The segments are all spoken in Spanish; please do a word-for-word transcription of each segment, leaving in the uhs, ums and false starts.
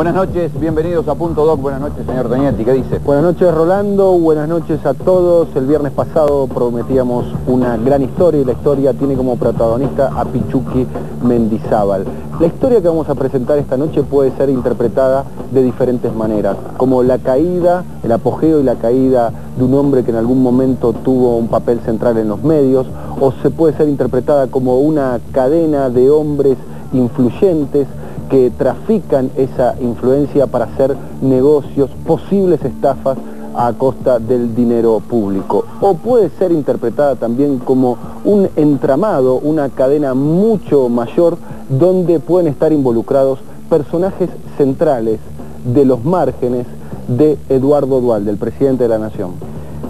Buenas noches, bienvenidos a Punto Doc. Buenas noches, señor Tognetti, ¿qué dice? Buenas noches, Rolando, buenas noches a todos. El viernes pasado prometíamos una gran historia y la historia tiene como protagonista a Pichuqui Mendizábal. La historia que vamos a presentar esta noche puede ser interpretada de diferentes maneras, como la caída, el apogeo y la caída de un hombre que en algún momento tuvo un papel central en los medios, o se puede ser interpretada como una cadena de hombres influyentes que trafican esa influencia para hacer negocios, posibles estafas a costa del dinero público. O puede ser interpretada también como un entramado, una cadena mucho mayor, donde pueden estar involucrados personajes centrales de los márgenes de Eduardo Duhalde, el presidente de la Nación.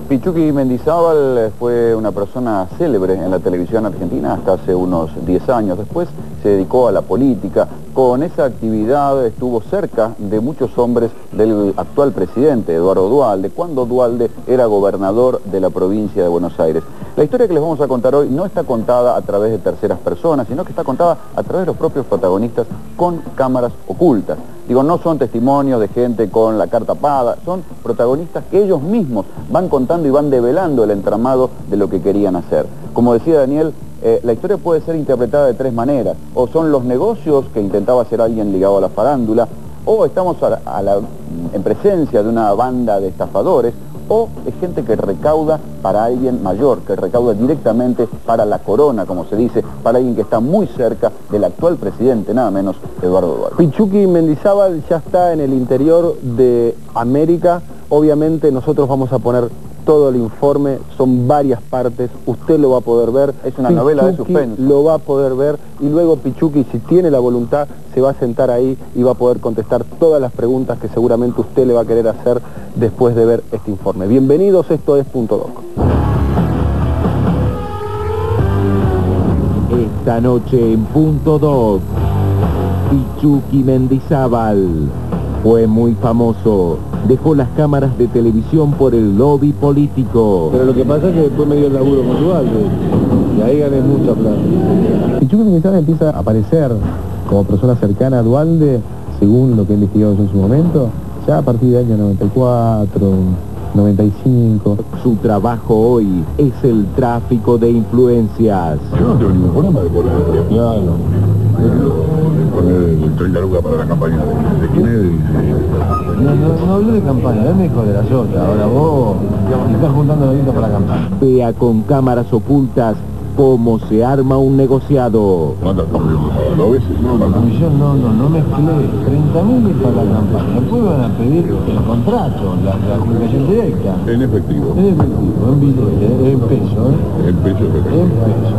Pichuqui Mendizábal fue una persona célebre en la televisión argentina hasta hace unos diez años. Después se dedicó a la política. Con esa actividad estuvo cerca de muchos hombres del actual presidente, Eduardo Duhalde, cuando Duhalde era gobernador de la provincia de Buenos Aires. La historia que les vamos a contar hoy no está contada a través de terceras personas, sino que está contada a través de los propios protagonistas con cámaras ocultas. Digo, no son testimonios de gente con la cara tapada, son protagonistas que ellos mismos van contando y van develando el entramado de lo que querían hacer. Como decía Daniel, eh, la historia puede ser interpretada de tres maneras. O son los negocios que intentaba hacer alguien ligado a la farándula, o estamos a la, a la, en presencia de una banda de estafadores, o es gente que recauda para alguien mayor, que recauda directamente para la corona, como se dice, para alguien que está muy cerca del actual presidente, nada menos, Eduardo Duhalde. Pichuqui Mendizábal ya está en el interior de América. Obviamente nosotros vamos a poner todo el informe, son varias partes, usted lo va a poder ver. Es una Pichuqui novela de suspenso. Lo va a poder ver y luego Pichuqui, si tiene la voluntad, se va a sentar ahí y va a poder contestar todas las preguntas que seguramente usted le va a querer hacer después de ver este informe. Bienvenidos, esto es Punto Doc. Esta noche en Punto Doc, Pichuqui Mendizábal fue muy famoso. Dejó las cámaras de televisión por el lobby político. Pero lo que pasa es que después me dio el laburo con Duhalde y ahí gané mucha plata. Pichuqui Mendizábal empieza a aparecer como persona cercana a Duhalde, según lo que investigamos en su momento, ya a partir del año noventa y cuatro, noventa y cinco. Su trabajo hoy es el tráfico de influencias. Yo no tengo ningún problema de poner el piano, de poner el treinta lucas para la campaña de Kinelli. No, no, no hablé de campaña, él me dijo de la Sota. Ahora vos te estás juntando la guita para la campaña. Vea con cámaras ocultas cómo se arma un negociado. ¿Cuántas cambió? veces? No, no, no, no, no mezclé. treinta mil para la campaña. Después van a pedir el contrato, la, la comunicación directa. En efectivo. En efectivo, en billete, en peso, ¿eh? En peso, efectivo. En peso.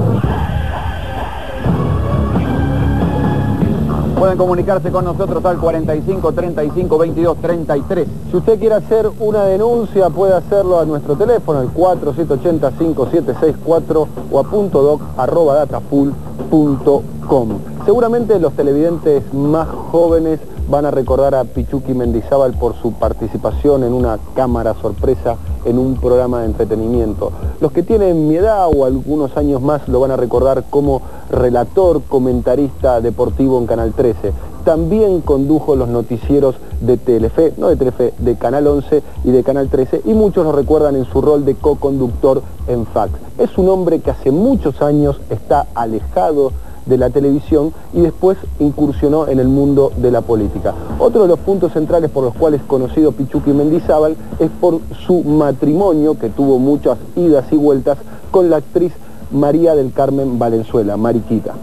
Pueden comunicarse con nosotros al cuarenta y cinco, treinta y cinco, veintidós, treinta y tres. Si usted quiere hacer una denuncia, puede hacerlo a nuestro teléfono, al cuatro siete ocho cero, cinco siete seis cuatro o a punto doc arroba datafull punto com. Seguramente los televidentes más jóvenes van a recordar a Pichuqui Mendizábal por su participación en una cámara sorpresa en un programa de entretenimiento. Los que tienen mi edad o algunos años más lo van a recordar como relator, comentarista deportivo en Canal trece. También condujo los noticieros de Telefe, no de Telefe, de Canal once y de Canal trece, y muchos lo recuerdan en su rol de co-conductor en Fax. Es un hombre que hace muchos años está alejado de la televisión y después incursionó en el mundo de la política. Otro de los puntos centrales por los cuales conocido Pichuqui Mendizábal es por su matrimonio, que tuvo muchas idas y vueltas, con la actriz María del Carmen Valenzuela, Mariquita.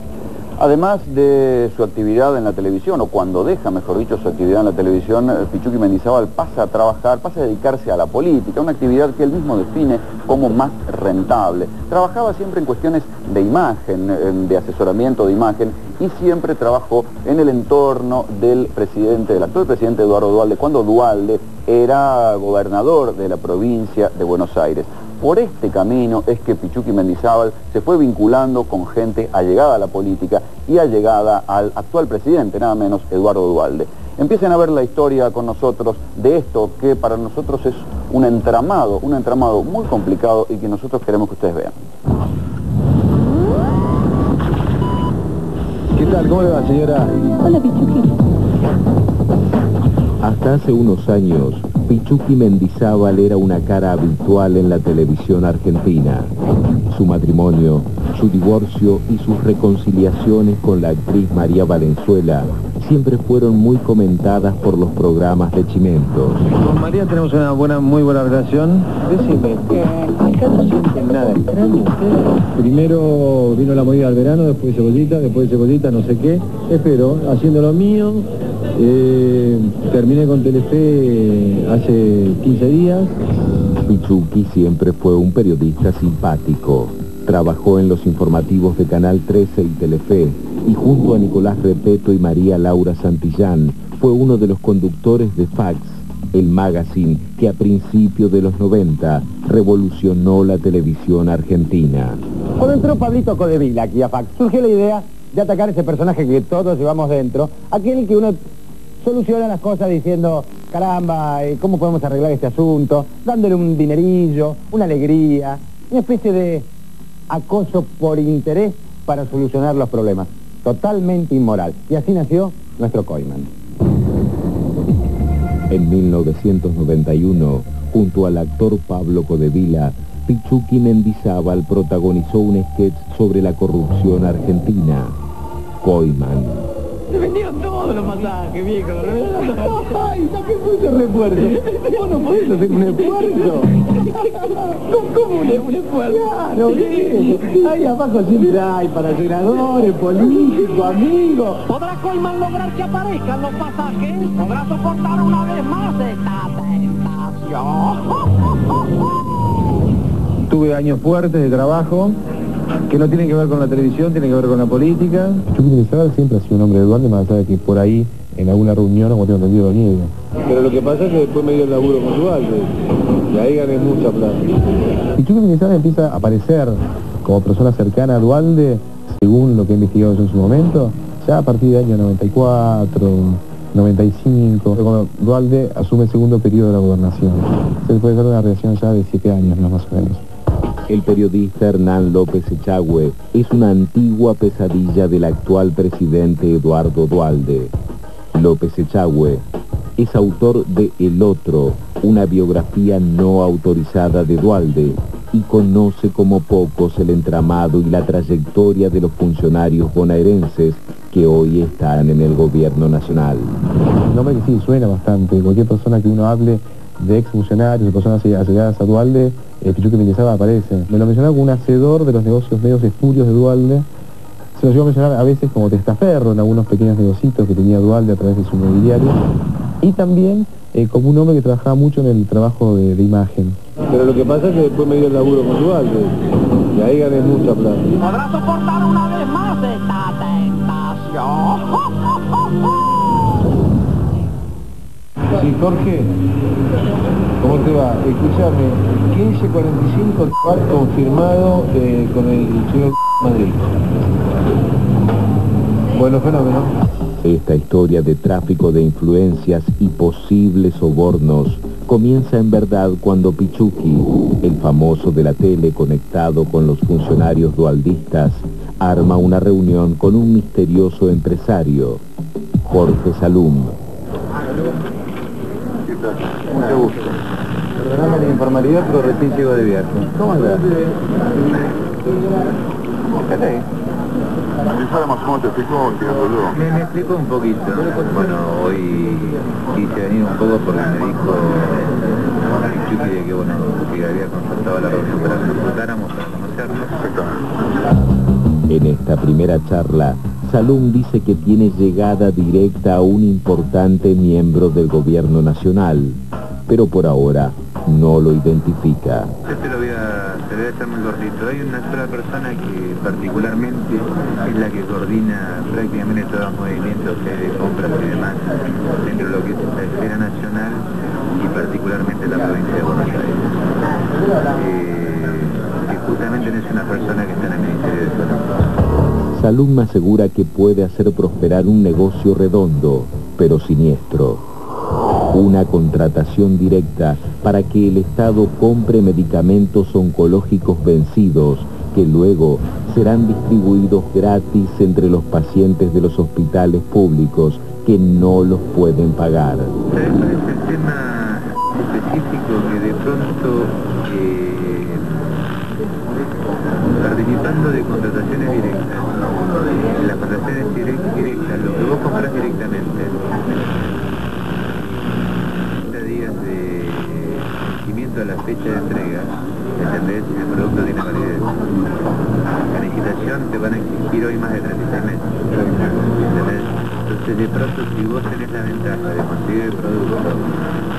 Además de su actividad en la televisión, o cuando deja, mejor dicho, su actividad en la televisión, Pichuqui Mendizábal pasa a trabajar, pasa a dedicarse a la política, una actividad que él mismo define como más rentable. Trabajaba siempre en cuestiones de imagen, de asesoramiento de imagen, y siempre trabajó en el entorno del presidente, del actual presidente Eduardo Duhalde, cuando Duhalde era gobernador de la provincia de Buenos Aires. Por este camino es que Pichuqui Mendizábal se fue vinculando con gente allegada a la política y allegada al actual presidente, nada menos, Eduardo Duhalde. Empiecen a ver la historia con nosotros de esto que para nosotros es un entramado, un entramado muy complicado y que nosotros queremos que ustedes vean. ¿Qué tal? ¿Cómo le va, señora? Hola, Pichuqui. Hasta hace unos años, Pichuqui Mendizábal era una cara habitual en la televisión argentina. Su matrimonio, su divorcio y sus reconciliaciones con la actriz María Valenzuela siempre fueron muy comentadas por los programas de Chimentos. Con María tenemos una buena, muy buena relación. Decime, ¿qué? Acá no sienten nada extraño. Primero vino la movida al verano, después Cebollita, después Cebollita no sé qué. Espero, haciendo lo mío, eh, terminé con Telefe hace quince días. Pichuqui siempre fue un periodista simpático. Trabajó en los informativos de Canal trece y Telefe, y junto a Nicolás Repeto y María Laura Santillán, fue uno de los conductores de Fax, el magazine que a principios de los noventa revolucionó la televisión argentina. Cuando entró Pablito Codevilla aquí a Fax, surgió la idea de atacar ese personaje que todos llevamos dentro, aquel que uno soluciona las cosas diciendo, caramba, ¿cómo podemos arreglar este asunto? Dándole un dinerillo, una alegría, una especie de acoso por interés para solucionar los problemas. Totalmente inmoral. Y así nació nuestro Coimán. En mil novecientos noventa y uno, junto al actor Pablo Codevilla, Pichuqui Mendizábal protagonizó un sketch sobre la corrupción argentina. Coimán. Se vendieron todos los pasajes, viejo. ¡Ay, saqué mucho refuerzo! ¡Vos no podés hacer un esfuerzo! ¿Cómo un esfuerzo? ¡Claro, bien! Ahí abajo siempre hay para senadores, políticos, amigos. ¿Podrá Coimán lograr que aparezcan los pasajes? ¿Podrá soportar una vez más esta tentación? Tuve años fuertes de trabajo que no tienen que ver con la televisión, tienen que ver con la política. Pichuqui Mendizábal siempre ha sido un hombre de Duhalde, más allá de que por ahí, en alguna reunión, como tengo entendido, lo niega. Pero lo que pasa es que después me dio el laburo con Duhalde, y ahí gané mucha plata. Pichuqui Mendizábal empieza a aparecer como persona cercana a Duhalde, según lo que he investigado yo en su momento, ya a partir del año noventa y cuatro, noventa y cinco, cuando Duhalde asume el segundo periodo de la gobernación. Se puede ver una relación ya de siete años, no más o menos. El periodista Hernán López Echagüe es una antigua pesadilla del actual presidente Eduardo Duhalde. López Echagüe es autor de El Otro, una biografía no autorizada de Duhalde, y conoce como pocos el entramado y la trayectoria de los funcionarios bonaerenses que hoy están en el gobierno nacional. Un nombre que sí suena bastante, cualquier persona que uno hable de exfuncionarios, de personas allegadas a Duhalde, eh, Pichuqui Mendizábal aparece. Me lo mencionaba como un hacedor de los negocios medios espurios de Duhalde. Se lo llegó a mencionar a veces como testaferro en algunos pequeños negocios que tenía Duhalde a través de su mobiliario. Y también eh, como un hombre que trabajaba mucho en el trabajo de, de imagen. Pero lo que pasa es que después me dio el laburo con Duhalde, y ahí gané mucha plata. ¿Podrá soportar una vez más esta tentación? Sí, Jorge, ¿cómo te va? Escúchame, quince cuarenta y cinco confirmado eh, con el señor Madrid. Bueno, fenómeno. Esta historia de tráfico de influencias y posibles sobornos comienza en verdad cuando Pichuqui, el famoso de la tele conectado con los funcionarios dualdistas, arma una reunión con un misterioso empresario, Jorge Salum. Mucho gusto. Perdóname la informalidad, pero recién llego de viaje. ¿Cómo estás? ¿Qué tal? Quizás cómo te explicó, ¿qué? Me, me explicó un poquito. Bueno, hoy quise venir un poco porque me dijo Pichuqui de que, bueno, que había concertado la reunión para que nos juntáramos, para conocernos. Exactamente. En esta primera charla, Salum dice que tiene llegada directa a un importante miembro del gobierno nacional, pero por ahora no lo identifica. Yo te lo voy a, te voy a echar muy gordito. Hay una sola persona que particularmente es la que coordina prácticamente todos los movimientos de compras y demás dentro de lo que es la esfera nacional y particularmente la provincia de Buenos Aires. Eh, que justamente es una persona que está en el Ministerio de Salud. Salum asegura que puede hacer prosperar un negocio redondo, pero siniestro. Una contratación directa para que el Estado compre medicamentos oncológicos vencidos que luego serán distribuidos gratis entre los pacientes de los hospitales públicos que no los pueden pagar. ¿Sabes cuál es el tema específico? Que de pronto, eh, participando de contrataciones directas, las contrataciones directas, lo que vos comprás directamente, treinta días de vencimiento a la fecha de entrega, ¿entendés? El producto tiene validez. La legislación te van a exigir hoy más de treinta meses, ¿entendés? Entonces, de pronto, si vos tenés la ventaja de conseguir el producto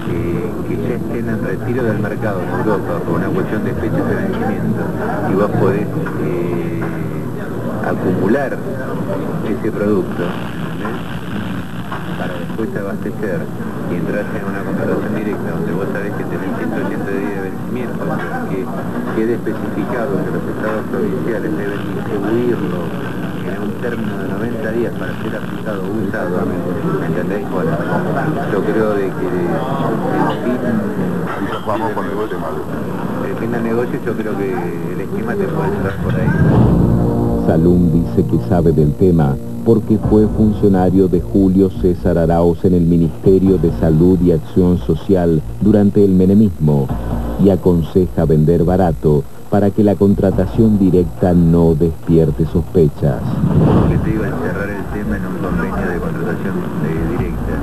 eh, que ya estén en retiro del mercado en Europa por una cuestión de fechas de vencimiento, y vos podés eh, acumular ese producto, ¿entendés? Para después abastecer y entrar en una contratación directa donde vos sabés que tenés ciento ochenta días de vencimiento, que quede especificado que los estados provinciales deben distribuirlo en un término de noventa días para ser aplicado o usado, ¿entendéis? Bueno, yo creo de que el fin, vamos con el negocio, el fin del negocio, yo creo que el esquema te puede entrar por ahí. Salum dice que sabe del tema porque fue funcionario de Julio César Arauz en el Ministerio de Salud y Acción Social durante el menemismo, y aconseja vender barato para que la contratación directa no despierte sospechas. Porque te iba a encerrar el tema en un convenio de contratación de directa.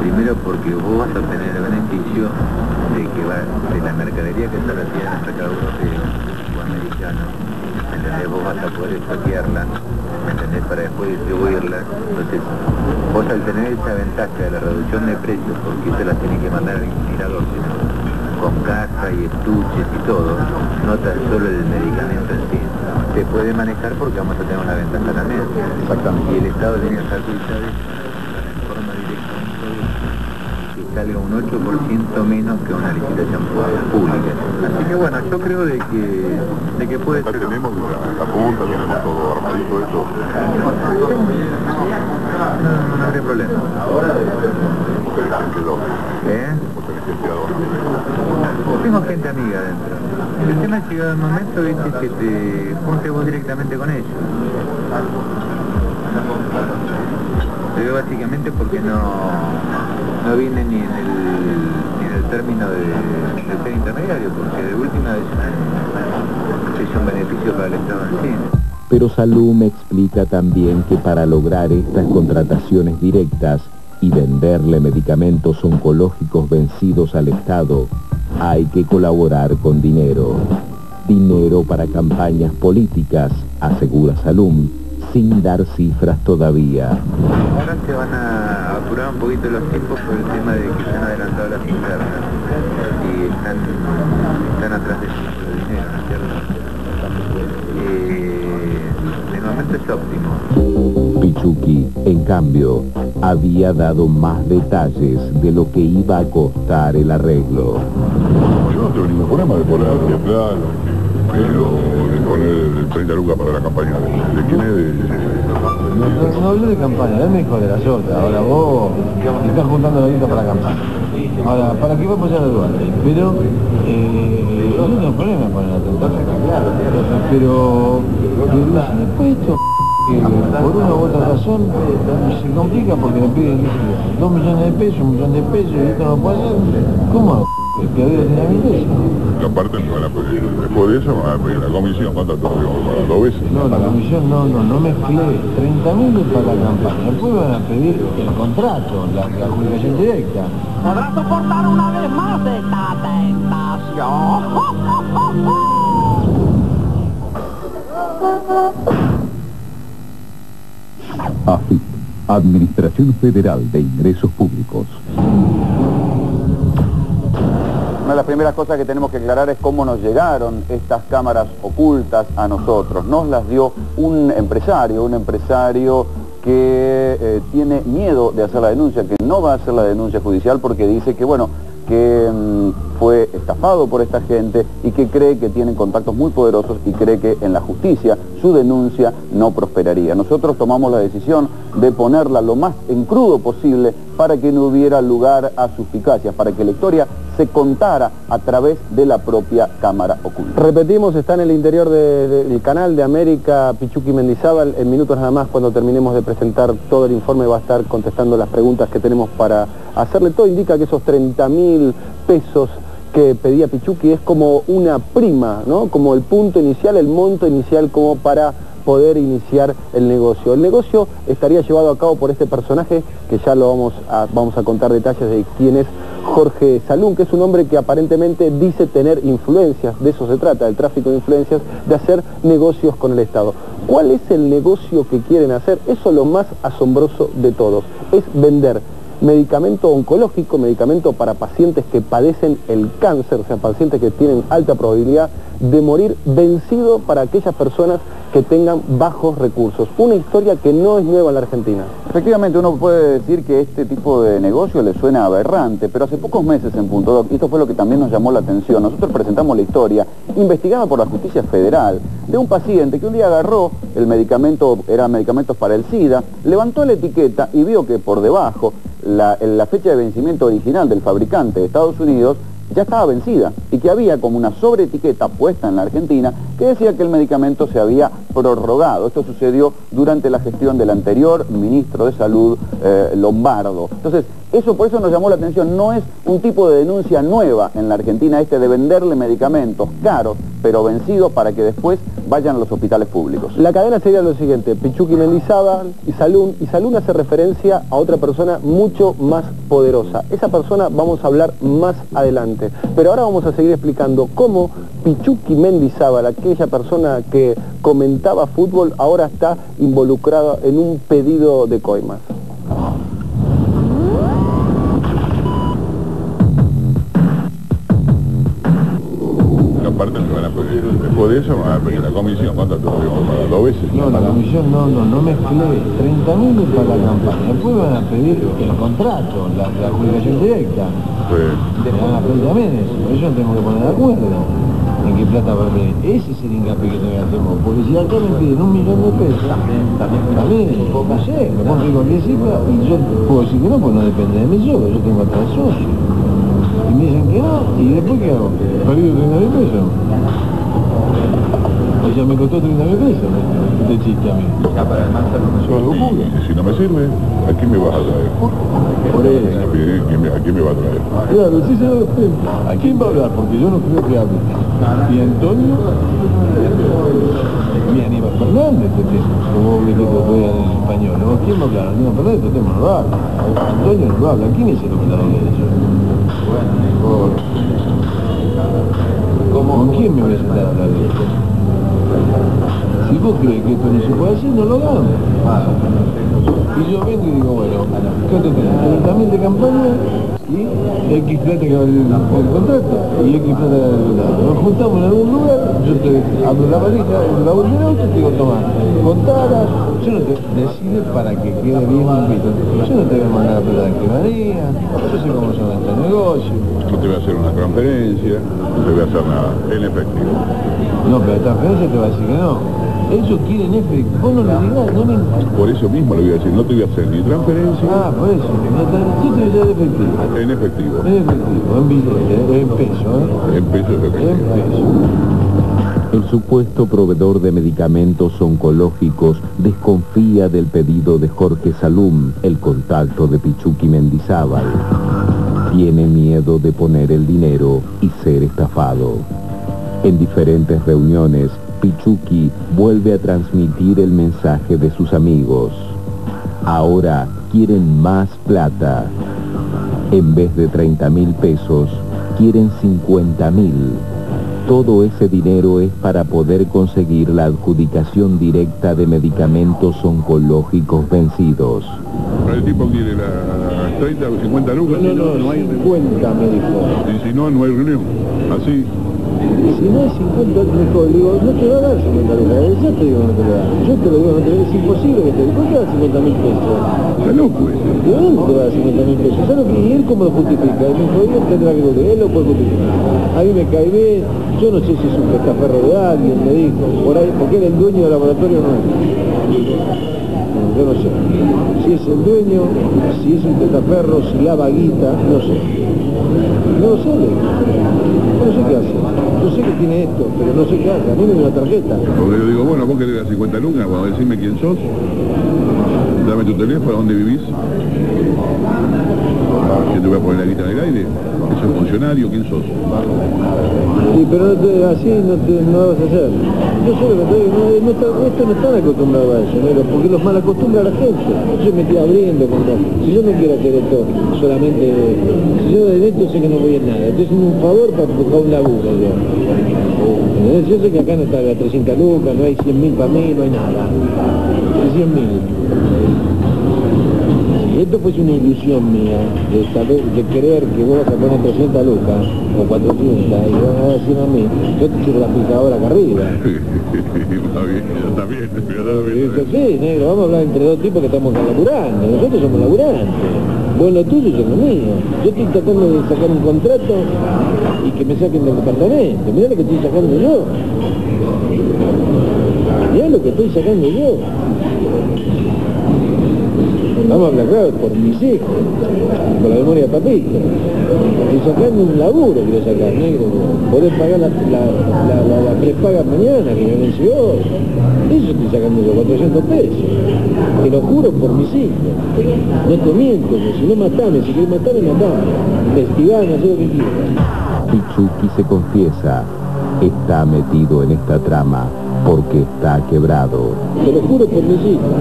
Primero porque vos vas a obtener el beneficio de que va de la mercadería que se recibe en el mercado europeo o americano. ¿Entendés? Vos vas a poder estoquearla, ¿entendés? Para después distribuirla. Entonces, vos al tener esa ventaja de la reducción de precios, porque se las tenés que mandar al incinerador, sino con caja y estuches y todo, no tan solo el medicamento en sí, se puede manejar porque vamos a tener una ventaja también. Exactamente. Y el Estado tiene las facultades para en forma directa un producto que salga un ocho por ciento menos que una licitación pública. Así que bueno, yo creo de que, de que puede ser. Tenemos la punta, tenemos todo armadito, eso. No, no, no habría problema. Ahora, ¿eh? Tengo gente amiga adentro. El tema ha llegado el momento, viste, que te juntes vos directamente con ellos. Te veo básicamente porque no, no viene ni en el, ni en el término de, de ser intermediario, porque de última vez es un beneficio para el Estado en sí. Pero Salum explica también que para lograr estas contrataciones directas y venderle medicamentos oncológicos vencidos al Estado, hay que colaborar con dinero. Dinero para campañas políticas, asegura Salum, sin dar cifras todavía. Ahora se van a apurar un poquito los tiempos por el tema de que se han adelantado las internas y están, están atrás de dinero, ¿no es cierto? Eh, de momento es óptimo. Pichuqui, en cambio, había dado más detalles de lo que iba a costar el arreglo. Yo no tengo ningún problema de poner el plano, pero de poner treinta lucas para la campaña. ¿De quién es? No, no hablé de campaña, él me dijo de la Sota. Ahora vos estás juntando la guita para la campaña. Ahora, ¿para qué va a apoyar a Duhalde? Pero eh, yo no tengo problema con el atentado. Pero después esto, por una u otra razón, se complica porque le piden dos millones de pesos, un millón de pesos, y esto no puede ser. ¿Cómo? ¿El que había tenido mil? Y aparte, después de eso, la comisión, ¿cuánto te pagan? ¿Dos veces? No, la comisión no, no, no me fíe. treinta mil es para la campaña. Después van a pedir el contrato, la, la jubilación directa. Podrás soportar una vez más esta tentación. AFIP, Administración Federal de Ingresos Públicos. Una de las primeras cosas que tenemos que aclarar es cómo nos llegaron estas cámaras ocultas a nosotros. Nos las dio un empresario, un empresario que eh, tiene miedo de hacer la denuncia, que no va a hacer la denuncia judicial porque dice que, bueno, que mmm, fue estafado por esta gente y que cree que tienen contactos muy poderosos y cree que en la justicia su denuncia no prosperaría. Nosotros tomamos la decisión de ponerla lo más en crudo posible para que no hubiera lugar a suspicacias, para que la historia se contara a través de la propia cámara oculta. Repetimos, está en el interior de, de, del canal de América, Pichuqui Mendizábal. En minutos nada más, cuando terminemos de presentar todo el informe, va a estar contestando las preguntas que tenemos para hacerle. Todo indica que esos treinta mil pesos que pedía Pichuqui es como una prima, ¿no? Como el punto inicial, el monto inicial como para poder iniciar el negocio. El negocio estaría llevado a cabo por este personaje, que ya lo vamos a, vamos a contar detalles de quién es, Jorge Salum, que es un hombre que aparentemente dice tener influencias, de eso se trata, del tráfico de influencias, de hacer negocios con el Estado. ¿Cuál es el negocio que quieren hacer? Eso es lo más asombroso de todos, es vender medicamento oncológico, medicamento para pacientes que padecen el cáncer, o sea, pacientes que tienen alta probabilidad de morir, vencido para aquellas personas que tengan bajos recursos. Una historia que no es nueva en la Argentina. Efectivamente, uno puede decir que este tipo de negocio le suena aberrante, pero hace pocos meses en Punto Doc, y esto fue lo que también nos llamó la atención, nosotros presentamos la historia, investigada por la Justicia Federal, de un paciente que un día agarró el medicamento, eran medicamentos para el SIDA, levantó la etiqueta y vio que por debajo, la, la fecha de vencimiento original del fabricante de Estados Unidos, ya estaba vencida y que había como una sobreetiqueta puesta en la Argentina que decía que el medicamento se había prorrogado. Esto sucedió durante la gestión del anterior ministro de Salud, eh, Lombardo. Entonces, eso por eso nos llamó la atención. No es un tipo de denuncia nueva en la Argentina este de venderle medicamentos caros pero vencidos para que después vayan a los hospitales públicos. La cadena sería lo siguiente: Pichuqui Mendizábal y Salum, y Salum hace referencia a otra persona mucho más poderosa. Esa persona vamos a hablar más adelante, pero ahora vamos a seguir explicando cómo Pichuqui Mendizábal, aquella persona que comentaba fútbol, ahora está involucrada en un pedido de coimas. Aparte me van a pedir, después de eso me van a pedir la comisión. ¿Cuánto te lo digo? ¿Para dos veces? No, la comisión no, no, no me explore. treinta mil es para la campaña, después van a pedir el contrato, la, la adjudicación directa. Sí. Después van a pedir también eso, yo tengo que poner de acuerdo en qué plata va a pedir. Ese es el hincapié que tengo que hacer, porque si acá me piden un millón de pesos, también, también, también, no sé, me pongo con diez cifras y yo puedo decir que no, pues no depende de mí solo, yo tengo atrás socios. Y me dicen que no, y después ¿qué hago? ¿Perdido treinta mil pesos? O sea, me costó treinta mil pesos este chiste a mí. Si no me sirve, ¿a quién me vas a traer? Por eso. ¿A quién me va a traer? Claro, sí se da cuenta. ¿A quién va a hablar? Porque yo no creo que hable. ¿Y Antonio? Ni Aníbal Fernández, este tema. Como viste todavía en español. ¿Quién va a hablar? Aníbal Fernández, este tema no va a hablar. Antonio no va a hablar. ¿Quién es el operador de ellos? ¿Con quién me voy a sentar a hablar de esto? Si vos crees que esto no se puede hacer, no lo hagas. Y yo vengo y digo, bueno, ¿cuánto tenés? treinta mil de campaña y X plata que va el contrato y X plata que va el contrato. Nos juntamos en algún lugar, yo te abro la varita, la bolsa del auto y te digo, toma, contala, yo no te decido para que quede bien limpito. Yo no te voy a mandar la plata de quemadía, yo sé cómo se va este negocio. No te voy a hacer una transferencia, no te voy a hacer nada, en efectivo. No, pero la transferencia te va a decir que no. Ellos quieren efectivo, vos no lo digas, no me importa. Por eso mismo le voy a decir, no te voy a hacer ni transferencia. Ah, por eso, no te, yo te voy a hacer efectivo. En efectivo. En efectivo, en billete, en peso, ¿eh? En peso es lo que en peso. El supuesto proveedor de medicamentos oncológicos desconfía del pedido de Jorge Salum, el contacto de Pichuqui Mendizábal. Tiene miedo de poner el dinero y ser estafado. En diferentes reuniones, Pichuqui vuelve a transmitir el mensaje de sus amigos. Ahora quieren más plata. En vez de treinta mil pesos, quieren cincuenta mil. Todo ese dinero es para poder conseguir la adjudicación directa de medicamentos oncológicos vencidos. Pero el tipo quiere las treinta o cincuenta lucas. No, no, no hay cincuenta, me dijo. Y si no, no hay reunión. Así. Si no hay cincuenta, me dijo, digo, no te va a dar cincuenta lucas, yo te digo no te va a dar, yo te lo digo no te va a dar, es imposible que te diga, ¿cuánto te va a dar cincuenta mil pesos? Está loco ese. ¿De dónde te va a dar cincuenta mil pesos? ¿Sabes lo que? ¿Y él cómo lo justifica? El mismo día tendrá que lo de él lo puede justificar. A mí me cae bien, yo no sé si es un testaferro de alguien, me dijo, por ahí, porque era el dueño del laboratorio o no. yo no sé si es el dueño, si es un tetaperro, si lava guita, no sé. No sale. No sé qué hace. Yo sé que tiene esto, pero no sé qué hace. A mí me dio la tarjeta. Porque yo digo, bueno, vos querés las cincuenta lucas, bueno, decime quién sos, dame tu teléfono, dónde vivís, que te voy a poner la guita en el aire. ¿Es un funcionario? ¿Quién sos? Sí, pero no te, así no, te, no vas a hacer. Yo sé lo que te digo, no, no está, esto no están acostumbrados a eso, ¿no? Porque los mal acostumbra a la gente. Yo me estoy abriendo contra... Si yo no quiero hacer esto solamente... Si yo de esto sé que no voy a nada. Estoy haciendo un favor para buscar un laburo, yo. Yo sé que acá no está la trescientas lucas, no hay cien mil para mí, no hay nada. cien mil. Esto fue una ilusión mía, de, saber, de creer que vos vas a poner trescientas lucas, o cuatrocientas, y vas a decir a mí, yo te tiro la picadora acá arriba. Está bien, yo también, yo también. Sí, negro, vamos a hablar entre dos tipos que estamos acá laburando, nosotros somos laburantes. Vos lo tuyo, yo lo mío. Yo estoy tratando de sacar un contrato y que me saquen del departamento. Mirá lo que estoy sacando yo. Mirá lo que estoy sacando yo. Vamos a hablar claro, por mis hijos, por la memoria de papito. Y sacando un laburo quiero sacar, negro. Podés pagar la, la, la, la, la prepaga mañana, que me venció hoy. Eso estoy sacando yo, cuatrocientos pesos. Te lo juro por mis hijos. No te miento, si no matame, si querés matarme, matame. Investigame, haz lo que quieras. Pichuqui se confiesa, está metido en esta trama porque está quebrado. Te lo juro por mis hijos.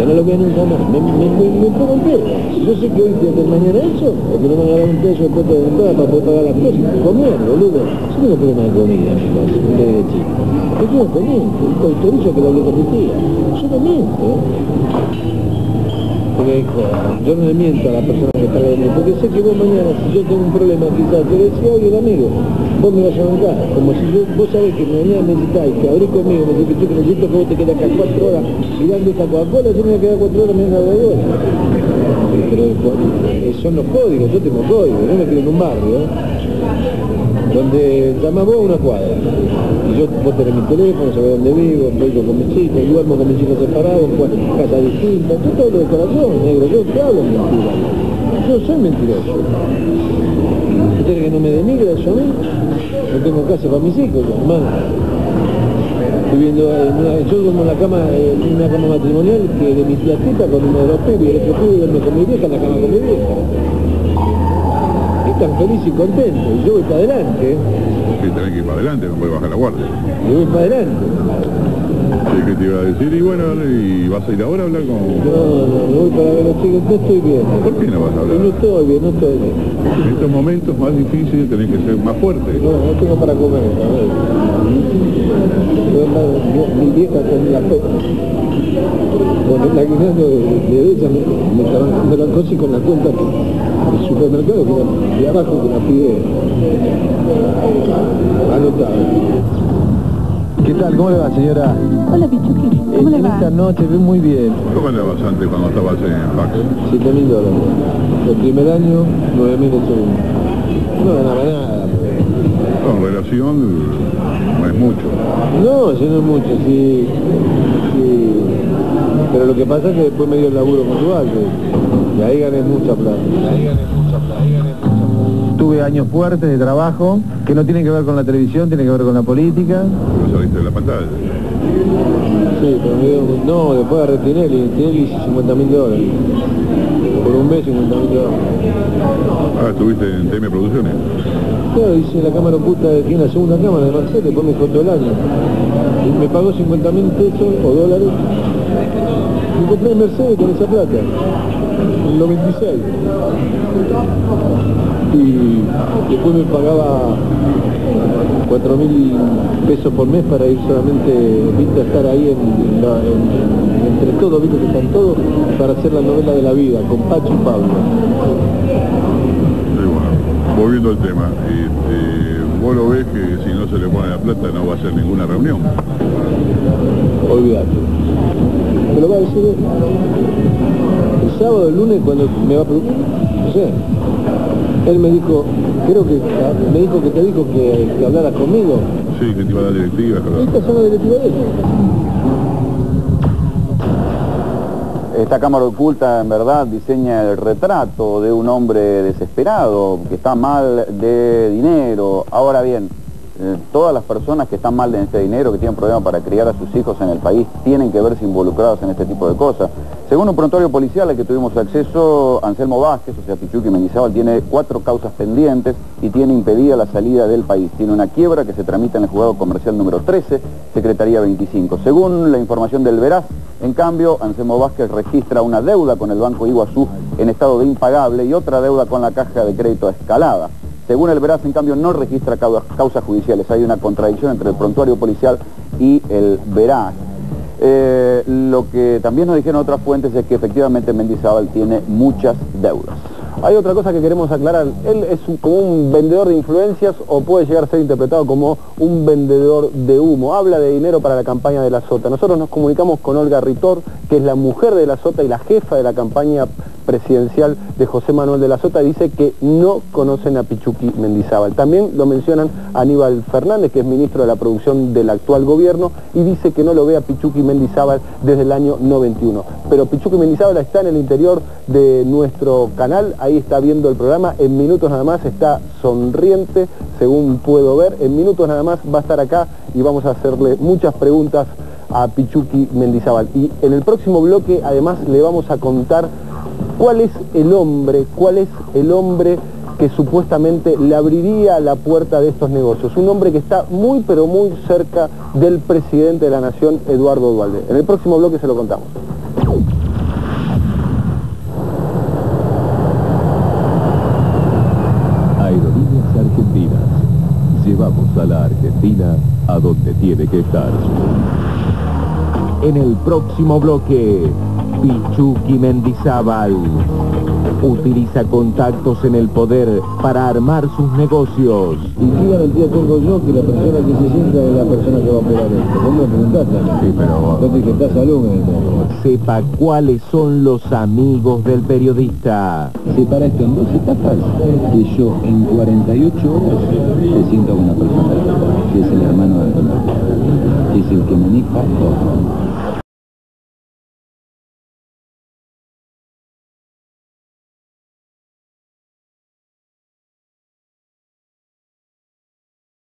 Yo no lo voy a nunca más. Me, me, me, me pongo en pie. Si yo sé que hoy voy a hacer mañana eso, o que no me van a dar un peso de cuota de entrada para poder pagar las cosas, comer, boludo. Yo tengo problemas de comida, chicos, de chico. Yo tengo que miento, el chorizo que lo hablé con mi tía. Yo no miento. Porque hijo, yo no le miento a la persona que está conmigo, porque sé que vos mañana, si yo tengo un problema, quizás te decía, oye, el amigo, vos me vas a bancar, como si yo, vos sabés que mañana me necesitáis, que abrís conmigo, me decís que yo necesito que vos te quedas acá cuatro horas mirando esta Coca-Cola, yo me voy a quedar cuatro horas mirando la Coca-Cola. Pero son los códigos, yo tengo códigos, yo me quedo en un barrio, ¿eh? Donde llamás vos a una cuadra, y yo vos tenés mi teléfono, sabés dónde vivo, vivo con mis chicos, duermo con mis chicos separados, en casa distinta, yo todo lo de corazón, negro, yo te hago mentiras, yo soy mentiroso. Usted que no me denigra, yo a mí, no tengo casa para mis hijos, yo, hermano. Viviendo, eh, una, yo duermo en la cama, eh, una cama matrimonial que de mi tía Tita con uno de los pibes, y el otro pibe duerme con mi vieja en la cama con mi vieja. Tan feliz y contento, y yo voy para adelante. Sí, tenés que ir para adelante, no puedes bajar la guardia. Yo voy para adelante. Sí, ¿qué te iba a decir? Y bueno, ¿y vas a ir ahora a hablar con...? No, no, no voy para ver los chicos, no estoy bien. ¿Por qué no vas a hablar? No estoy bien, no estoy bien. En estos momentos más difíciles tenés que ser más fuerte. No, no tengo para comer, a ver. Mi, mi vieja con la copa. Con el aguinaldo de ella me, me estaban dando la cosa y con la cuenta que... el supermercado que de abajo que la pide anotado. ¿Qué tal? ¿Cómo le va, señora? Hola, Pichuqui. ¿Cómo eh, le va? Esta noche ve muy bien. ¿Cómo andabas antes cuando estabas en Fax? siete mil dólares. El primer año, nueve mil el segundo. No ganaba nada. No, en relación no es mucho. No, yo no es mucho, sí. sí. Pero lo que pasa es que después me dio el laburo con Duhalde. Y ahí gané mucha plata. Ahí gané mucha plata. Ahí gané mucha plata. Tuve años fuertes de trabajo, que no tienen que ver con la televisión, tienen que ver con la política. ¿Pero saliste de la pantalla? Sí, pero me dio... No, después agarré Tinelli, Tinelli cincuenta mil dólares. Por un mes cincuenta mil dólares. Ah, ¿estuviste en T M Producciones? Claro, hice la cámara oculta de aquí en la segunda cámara de Marcelo, después me cortó el año. Y me pagó cincuenta mil pesos o dólares. Me compré el Mercedes con esa plata. En el noventa y seis. Y después me pagaba cuatro mil pesos por mes para ir solamente, viste, a estar ahí en, la, en, entre todos, viste que están todos, para hacer la novela de la vida, con Pacho y Pablo. Sí, bueno, volviendo al tema, este, vos lo ves que si no se le pone la plata no va a hacer ninguna reunión. Olvídate. ¿Me lo va a decir él? El sábado, el lunes, cuando me va a preguntar, no sé, él me dijo, creo que, me dijo que te dijo que, que hablaras conmigo. Sí, que te iba a dar directiva, claro. Estas son las directivas de él. Esta cámara oculta, en verdad, diseña el retrato de un hombre desesperado, que está mal de dinero. Ahora bien, eh, todas las personas que están mal de este dinero, que tienen problemas para criar a sus hijos en el país, tienen que verse involucradas en este tipo de cosas. Según un prontuario policial al que tuvimos acceso, Anselmo Vázquez, o sea, Pichuqui Mendizábal, tiene cuatro causas pendientes y tiene impedida la salida del país. Tiene una quiebra que se tramita en el juzgado comercial número trece, Secretaría veinticinco. Según la información del Veraz, en cambio, Anselmo Vázquez registra una deuda con el Banco Iguazú en estado de impagable y otra deuda con la Caja de Crédito Escalada. Según el Veraz, en cambio, no registra causas judiciales. Hay una contradicción entre el prontuario policial y el Veraz. Eh, lo que también nos dijeron otras fuentes es que efectivamente Mendizábal tiene muchas deudas. Hay otra cosa que queremos aclarar, él es un, como un vendedor de influencias o puede llegar a ser interpretado como un vendedor de humo. Habla de dinero para la campaña de la Sota. Nosotros nos comunicamos con Olga Ritor, que es la mujer de la Sota y la jefa de la campaña presidencial de José Manuel de la Sota. Dice que no conocen a Pichuqui Mendizábal. También lo mencionan a Aníbal Fernández, que es ministro de la producción del actual gobierno, y dice que no lo ve a Pichuqui Mendizábal desde el año noventa y uno. Pero Pichuqui Mendizábal está en el interior de nuestro canal. Ahí está viendo el programa, en minutos nada más está sonriente, según puedo ver, en minutos nada más va a estar acá y vamos a hacerle muchas preguntas a Pichuqui Mendizábal. Y en el próximo bloque además le vamos a contar cuál es el hombre, cuál es el hombre que supuestamente le abriría la puerta de estos negocios. Un hombre que está muy pero muy cerca del presidente de la nación, Eduardo Duhalde. En el próximo bloque se lo contamos. Llevamos a la Argentina a donde tiene que estar. En el próximo bloque, Pichuqui Mendizábal utiliza contactos en el poder para armar sus negocios. Y qué garantía tengo yo que la persona que se sienta es la persona que va a operar esto. ¿Cómo me preguntás? Sí, pero... Entonces que está Salum en el mundo. Sepa cuáles son los amigos del periodista. Separa esto en dos etapas. Que yo en cuarenta y ocho horas me siento a una persona que es el hermano del Donald, que es el que maneja todo.